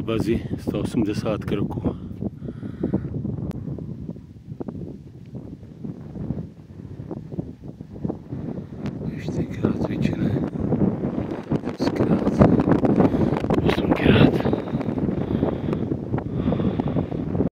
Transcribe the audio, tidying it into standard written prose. Bazi 180 кроков. Вижте какая отвечная.